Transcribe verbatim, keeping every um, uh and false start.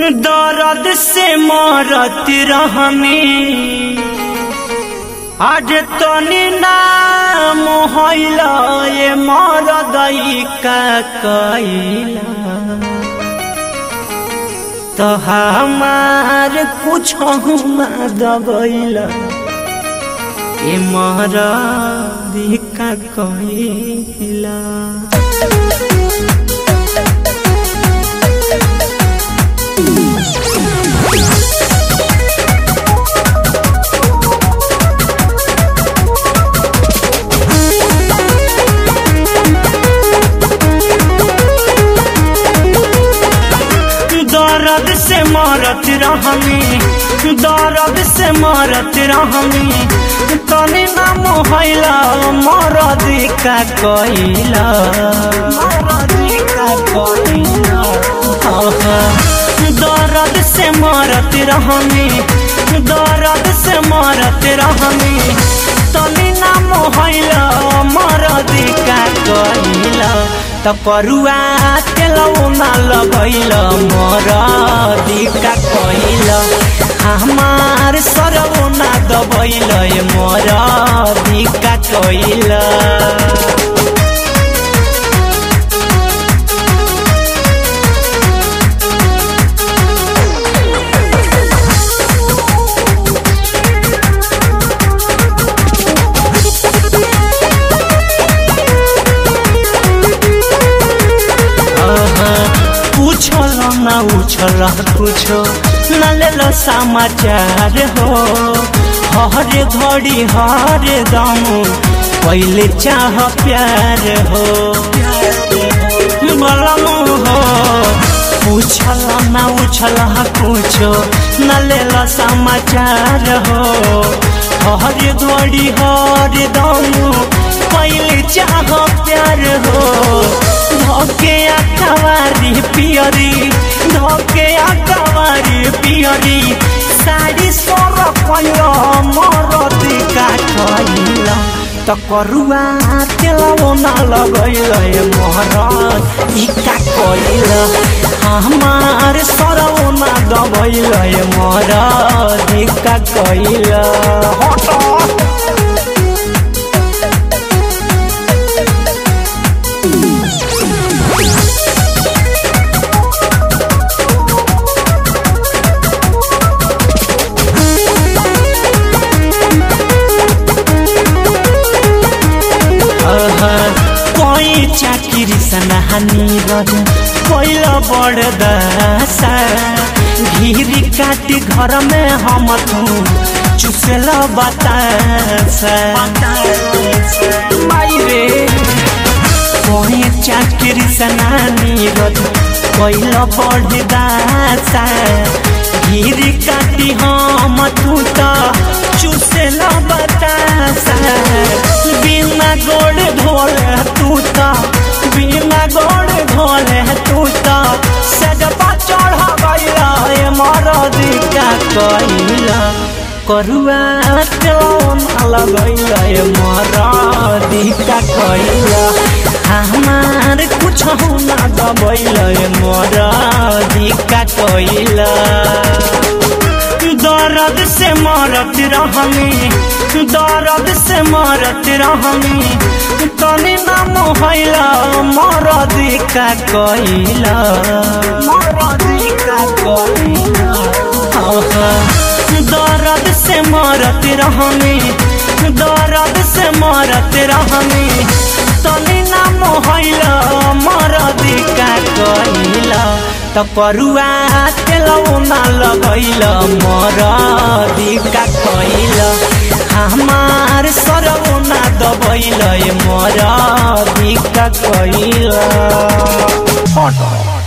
दर्द से मरत रहमी आज तनी नाम होइला ए मरद का कैला तो हमार कुछ दबैला ए मरद का कैला। दर्द से मरत रहमी दर्द से मरत रहमी तनी नाम होइला मरद का कैला मरद का कैला। दर्द से मरत रहमी दर्द से मरत रहमी तनी नाम होइला मरद का कैला तो करुआ तेलौना लगैल मरद का कैला हमार सरौना दबैल मरद का कैला। ना उछल कुछ न लेल समाचार हो हर घड़ी हर दम पहले चाह प्यार हो उछल ना उछल कुछ न लेल समाचार हो हर घड़ी हर दम पहले चाह प्यार हो धोके अखबारी पियरी धोके अखबारी पियरी साड़ी सोर पयो मरद का कैला तो करुआ तेलौना लगैल मरद का कैला हमार सरौना दबैल मरद का कैला। चाकिरी सनाहनी रहे पहिला बड़ दशा घिरी काटी घर में हम तू चुसेला बतासा कोई चाकिरी सनाहनी रहे पहिला बड़ दशा घिरी काटी हम तू तो चुसेला बतासा बिना गोड़ धोले तू तो बिना गोड़ धोले तू तो सजपा चढ़ा मरद का कैला करुआ तेलौना लगैल मरद का कैला हमार कुछ ना दबैल मरद का कैला। दर्द से मरत रहमी दर्द से मरत रहमी तनी नाम होइला मरद का कैला मरद का कैला। दर्द से मरत रहमी दर्द से मरत रहमी तनी नाम होइला मरद का कैला तो करुआ तेलौना लगैल मरद का कैला हमार सरौना दबैल मरद का कैला।